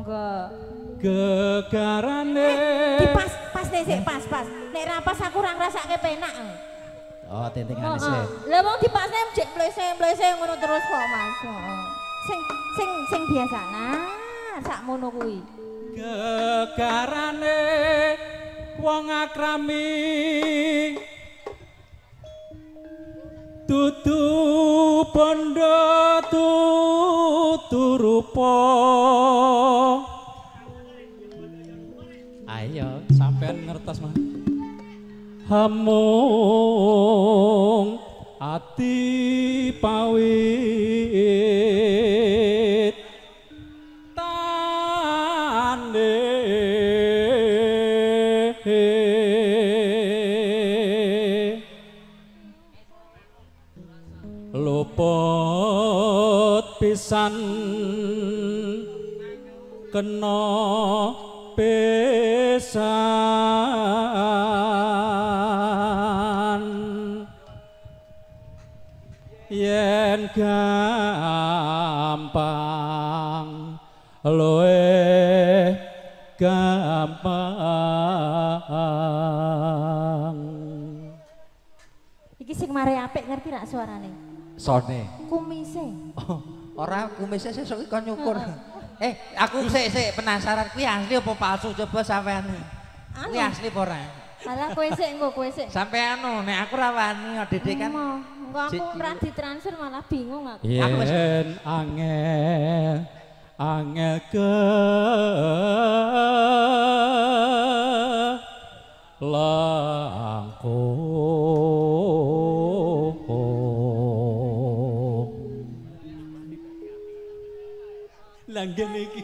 Enggak. Gegarane. Pas nek pas. Nek rapas aku ora ngrasake penak. Oh, tentingane sih. Lah wong dipasne njek mlese-mlese ngono terus kok, Mas. Sing biasana sakmono kuwi. Gegarane wong akrami. Tutu pondo tutu rupa. Ayo sampean ngertos mah. Hamung ati pawit tane lopot pisan kena pesan yen gampang loe gampang iki sing mare apik ngerti rak suarane sone kumise oh ora kumise sesuk iki kon nyukur. Aku sik penasaran kuwi asli apa palsu coba sampean. Kuwi asli apa ora? Salah kowe sik. Sampean nek aku ra wani Dedek kan. Engko aku ora ditransfer malah bingung aku. Aku wis angel ke langkung. Langgeng iki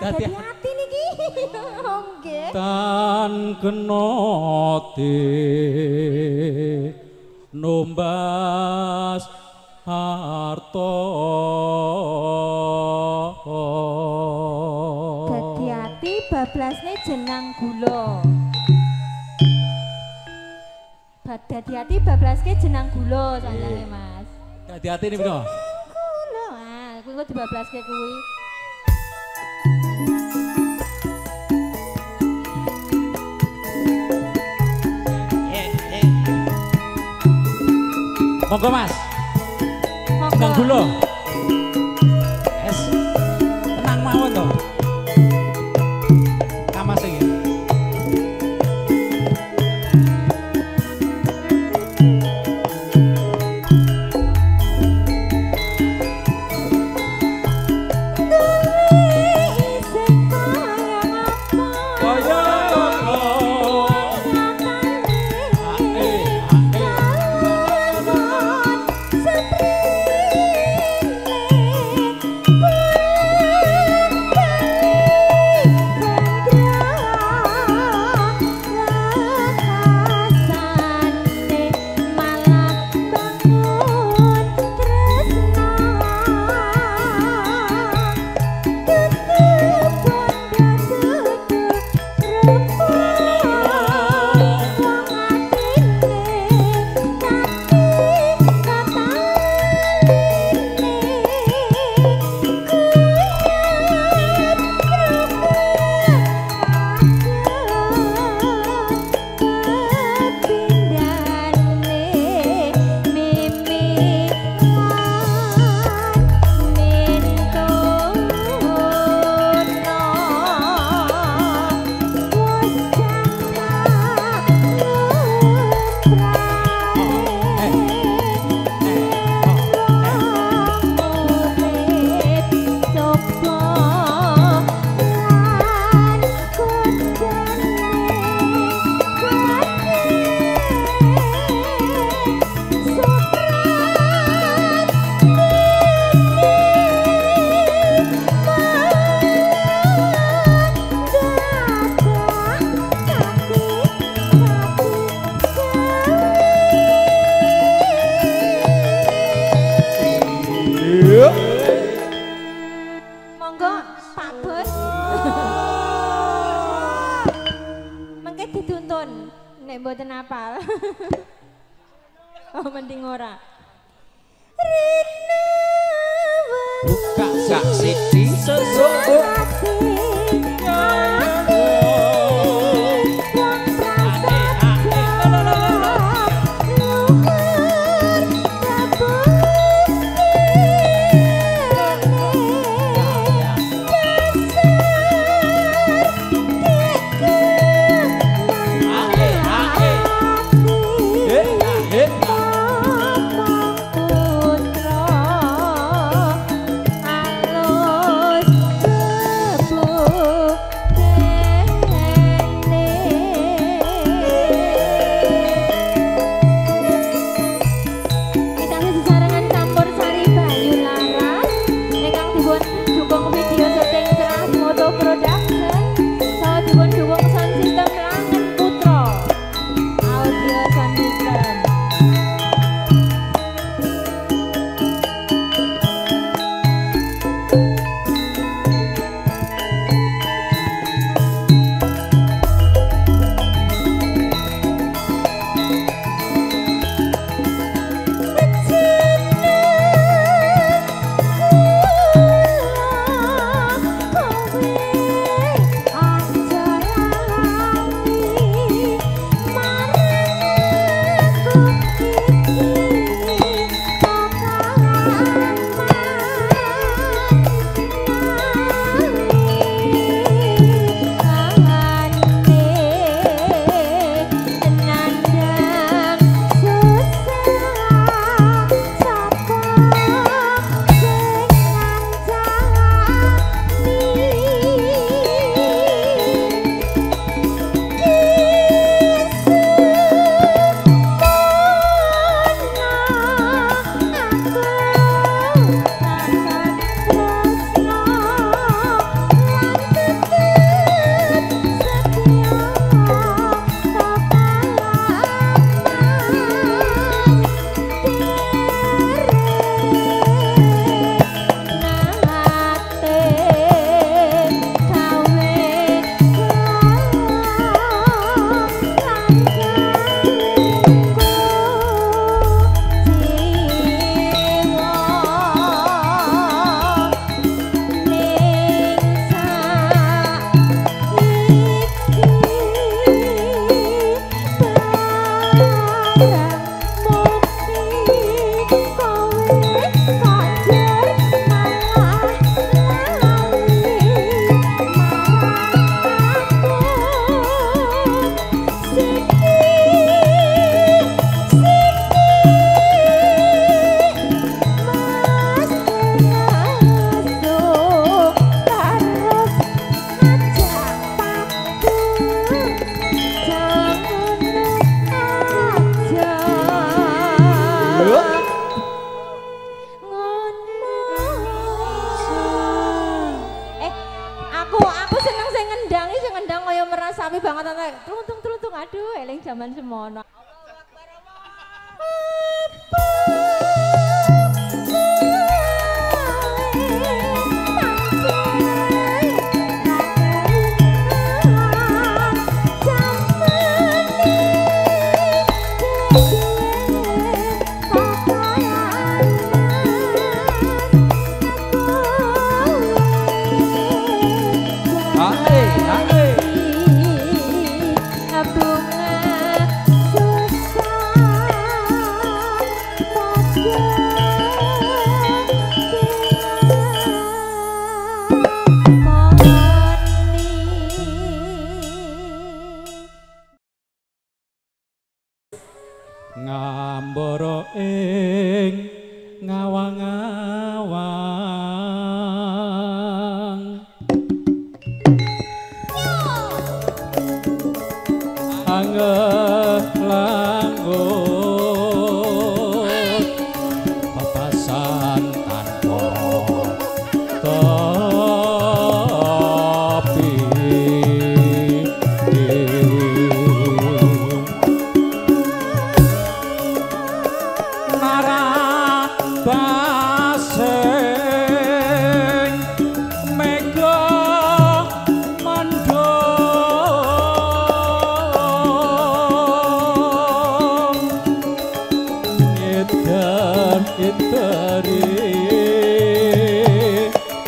dadi ati niki nggih tan kenoti nombas harta dadi ati bablasne jenang gula dadi ati bablaske jenang gula sanjane Mas dadi ati niki lho kuwi dibablaske kuwi. Monggo Mas. Jenang gula. Yes. Tenang mawon to. Kamas iki. Buka saksi di sesuatu. Teruntung-teruntung, aduh eling zaman semono. Ngamboro ing ngawang-awang anget langgut papasan tanpa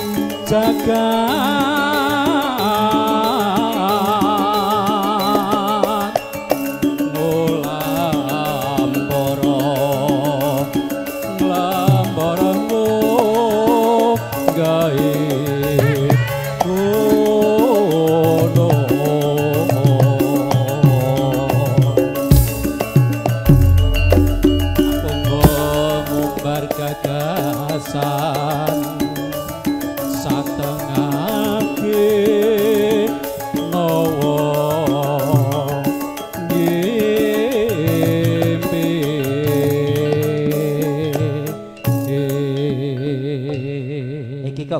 tapi jagat nglamporo gawe kono monggo mubar gagasan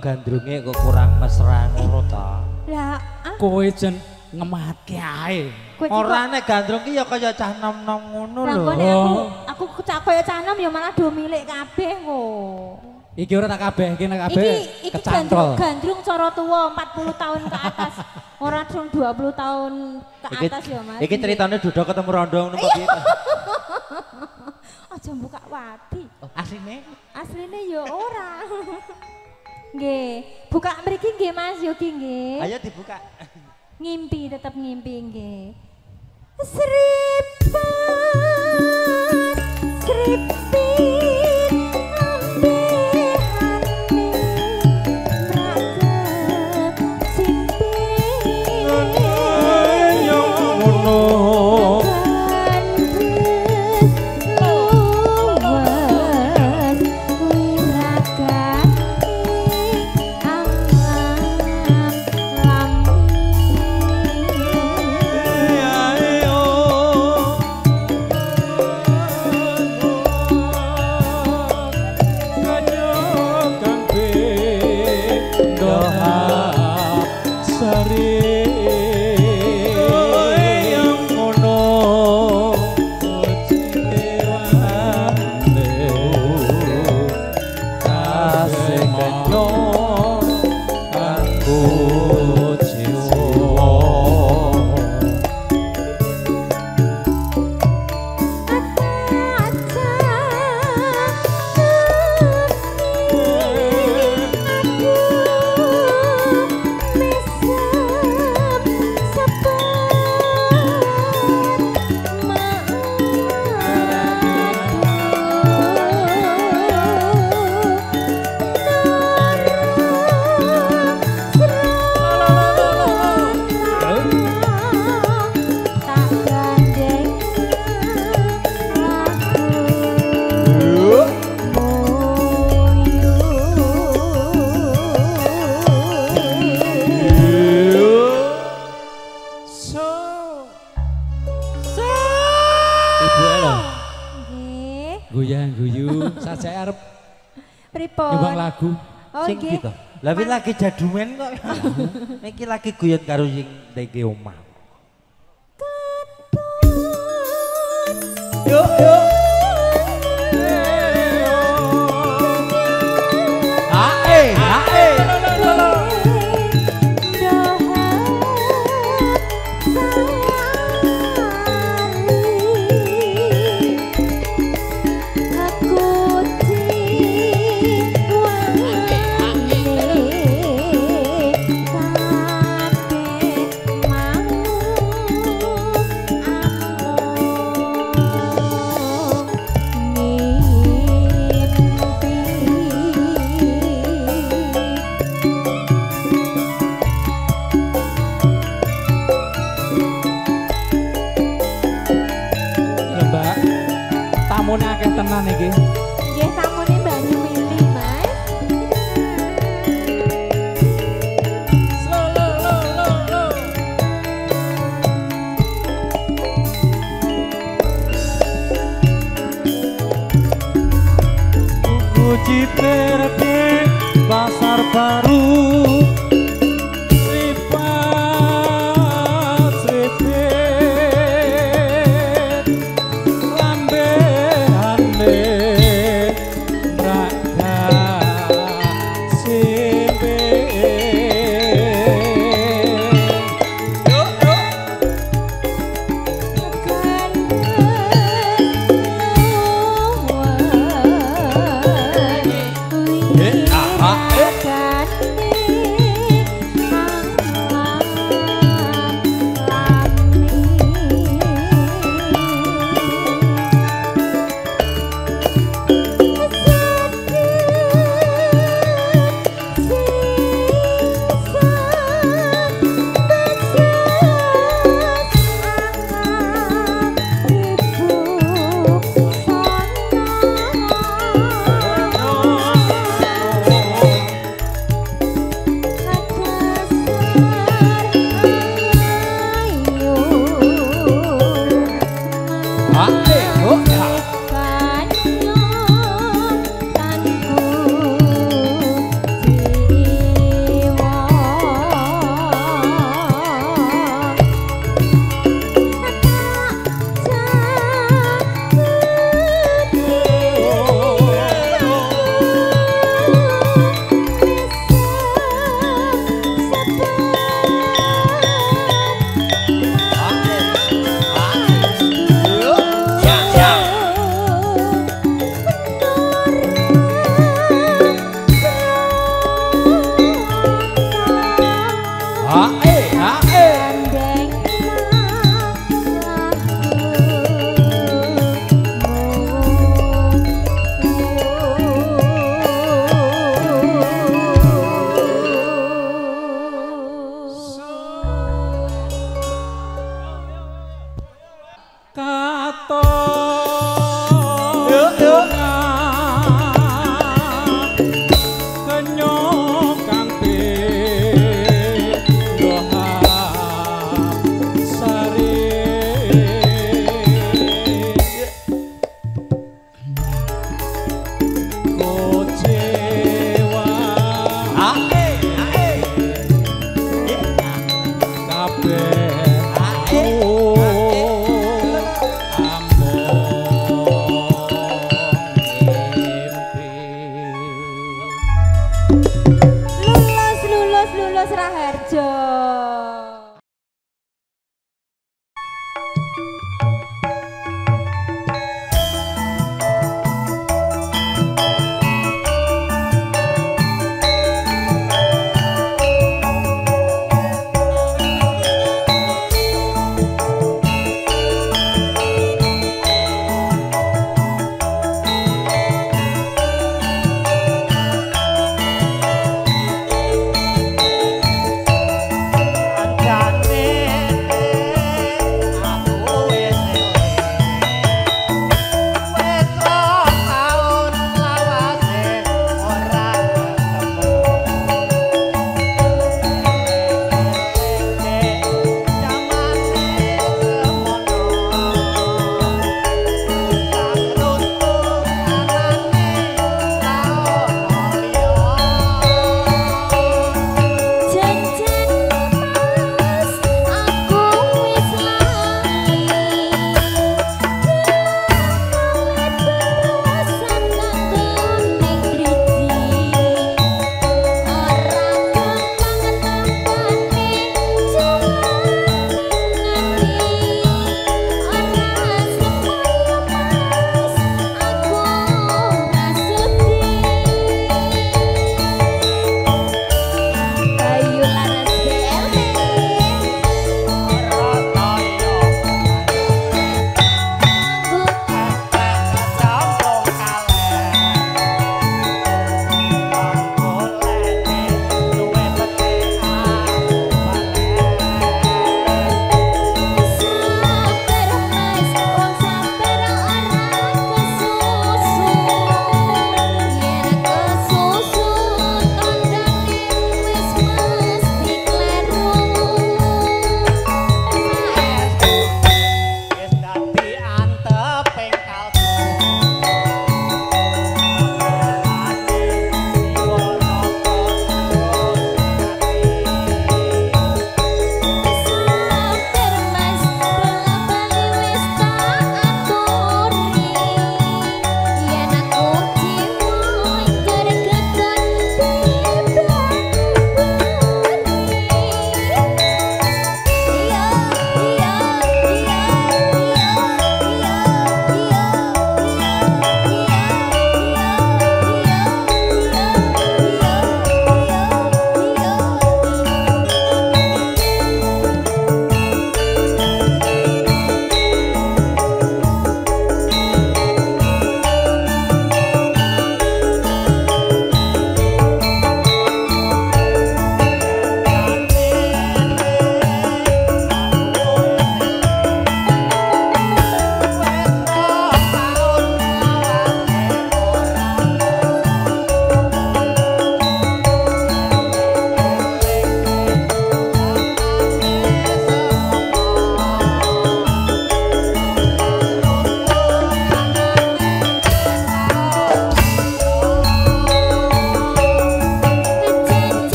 gandrunge kok kurang mesra ngono ta. Lah, kowe jen ngematke ae. Ora nek gandrung ki ya kaya cah nom-nom ngono lho. Lah aku cah kaya cah nom ya malah do milik kabeh kok. Iki ora tak kabehke nek kabeh kecantol. Iki gandrung cara tuwa 40 tahun ke atas. Ora cuma 20 tahun ke atas ya, Mas. Iki ceritane duda ketemu rondo ngono piye ta. Aja buka wati. Asline? Asline ya ora. Nggih, buka mriki nggih Mas Yogi nggih. Ayo dibuka. Ngimpi, tetap ngimpi nggih. Sripat, sripit lagu sing gitu. Lah lagi jadumen kok. Niki lagi guyut karo sing ndek omah.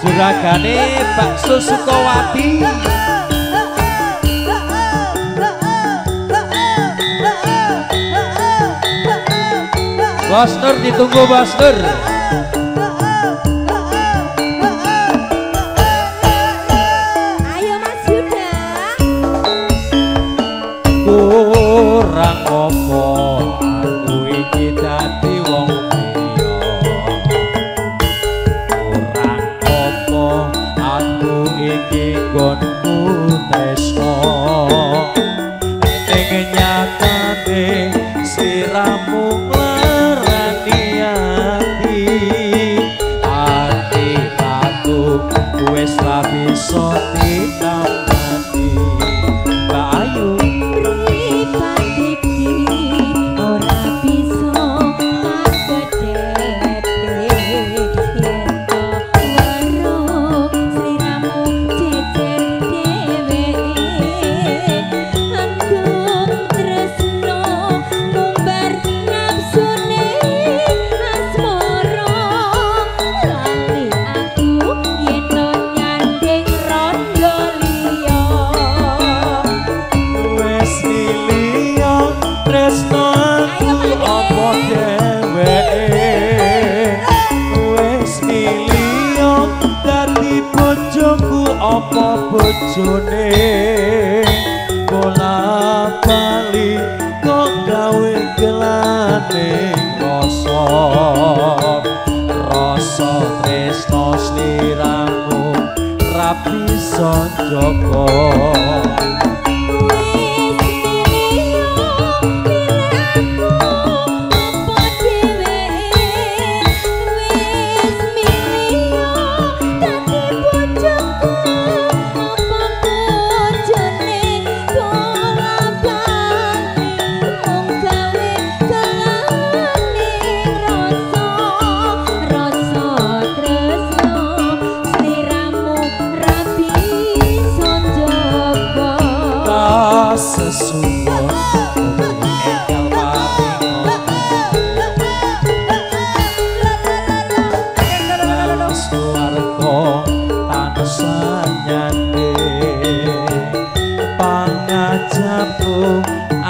Juragane bakso Sukawati, Bos Nur ditunggu Bos Nur. Ayo Mas Yuda. Kurang opo aku iki dadi wong liya. Kurang opo aku iki nggonku tresno. Ning nyatane siramu wes ra bisa ditambati Mbak Ayu uripane iki ora bisa kasedhet yen to karo sliramu jejer dhewe anggo tresno ngumbar nafsune asmara lali aku yen apa bojone bola-bali kok gawe gelane rasa rasa tresno sliramu ra bisa njaga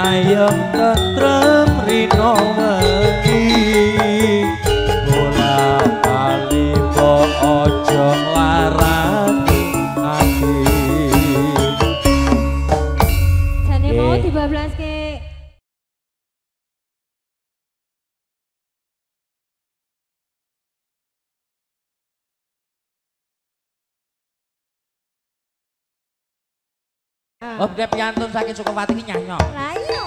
ayam tetrem rino wengi bola bali kok ojo larani ati jane mau 13 ke Obde piantun saking Sukawati ini nyanyo. Lah iya.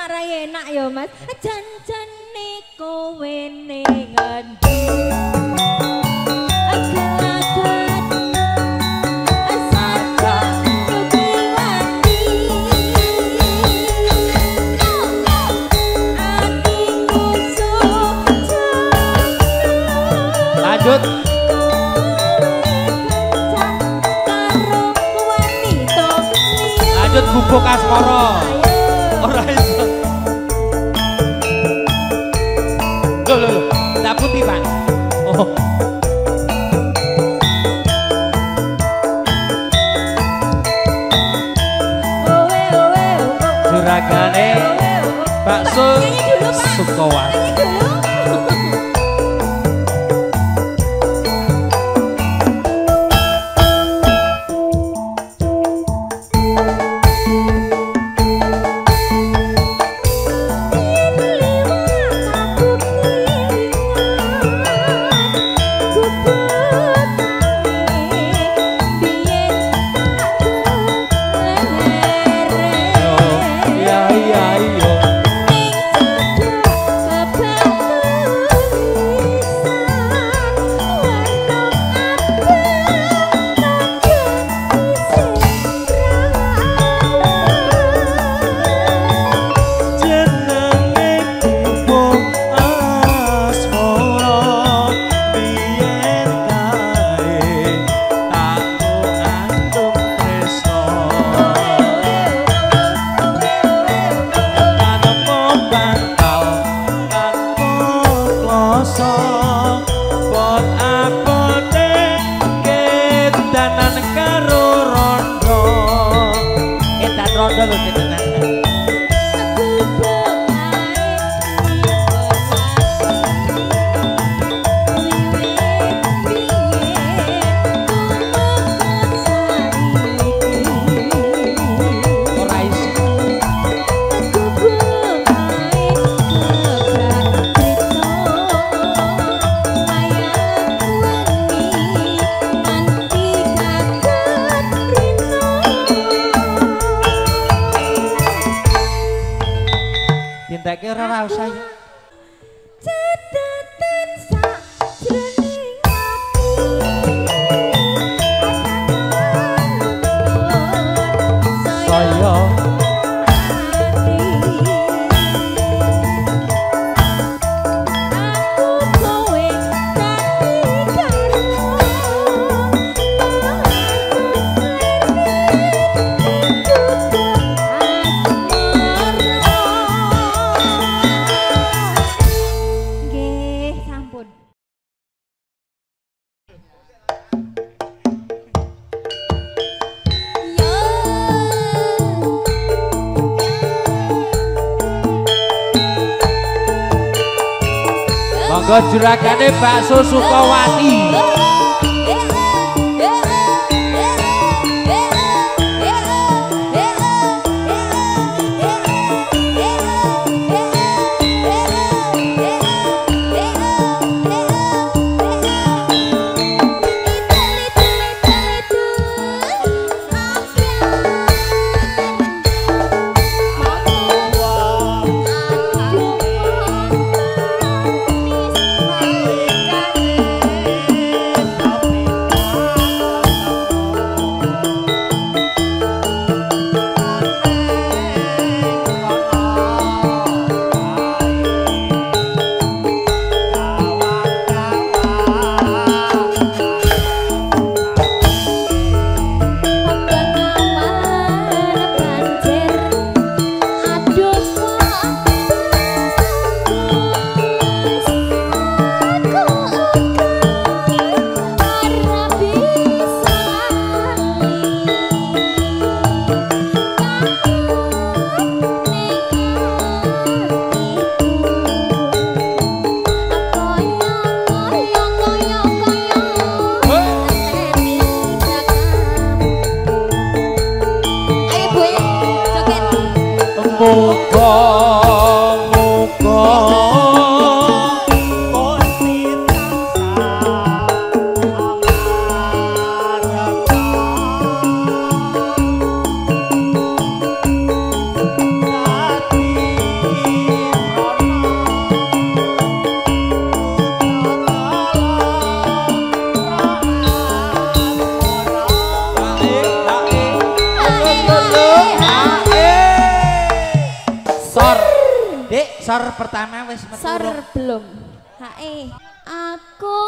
marai enak ya mas. Janjane kowe ning ngendi lanjut. Bubuk asmoro ora iso. Loh loh loh, tak putih Pak. Oh. Owe owe juragane bakso Sukowarno. Juragane bakso Sukowati. Sor. Dek, sor pertama wis metu. Sor belum. Hae. Aku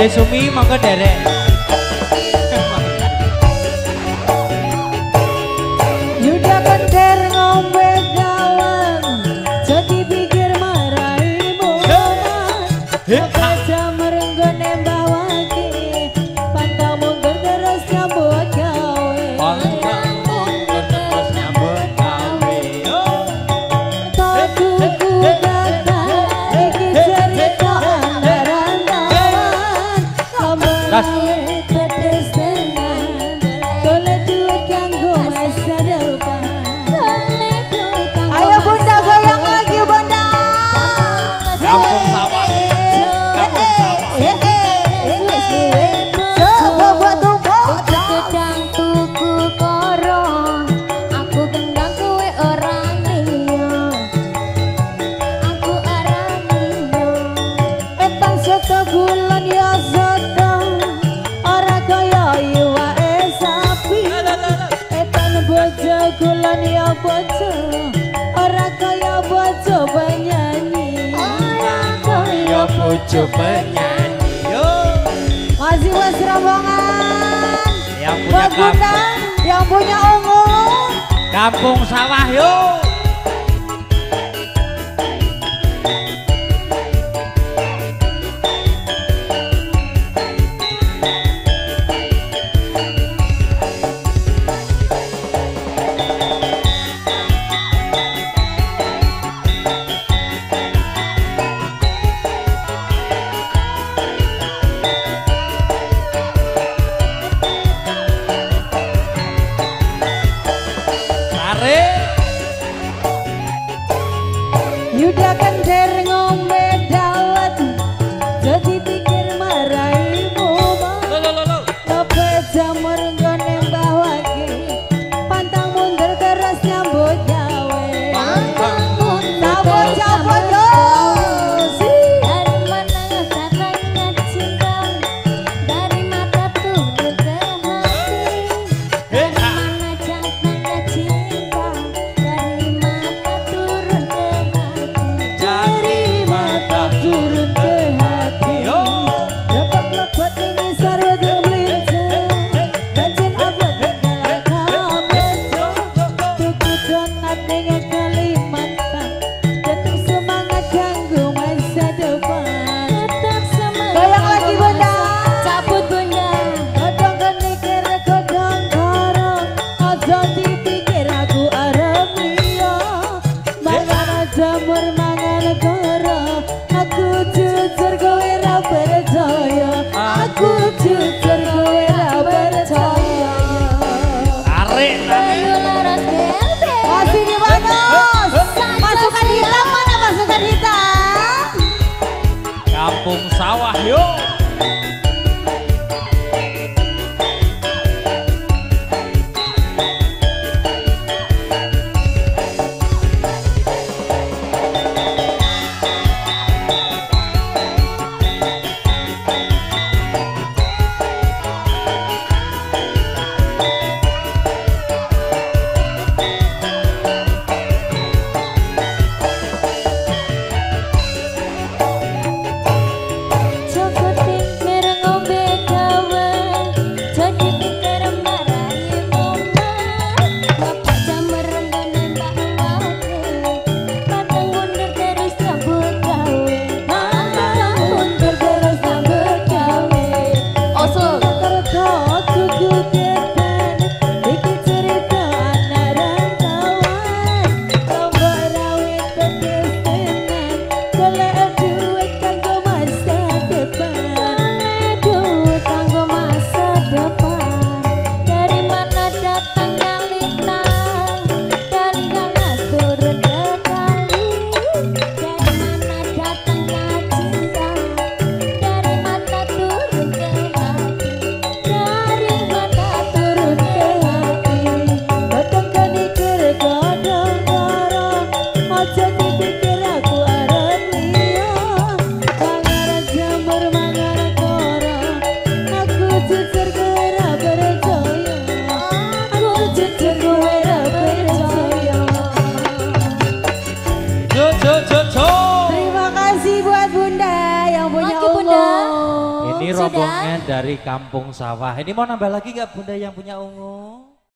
Ade Sumi monggo derek. Yuda Kenter ngombe dalam, jadi pikir marahin bola. Penyanyi yo, masih was rombongan yang punya kampung, yang punya ungu, kampung sawah yo. Yuda Kenter ngombe dawet, jadi pikir marahi bola. Tapi jamur gone mbawake, pantang mundur terus nyambut gawe. Pantang mundur terus dan menengahkan cinta dari mata tubuh ke hati. Menajat mata cinta dari mata turun ke turun ke hati. Dapat lebat ini sarwa terbelinjang, kancing abad dalam kamen. Tuku donat dengan Kalimantan, tetap semangat ganggu masa depan. Tetap semangat goyang lagi bunda, cabut bunda. Kodong kenikir kodong korong, ojo dipikir aku aremio. Mangan jamur mangan korong, aku jujur kowe ra percaya, aku jujur kowe ra percaya. Tarik laras bebe masih di mana? Pasukan hitam mana? Pasukan hitam kampung sawah yuk. Jangan Ongnya dari Kampung Sawah. Ini mau nambah lagi nggak Bunda yang punya ungu?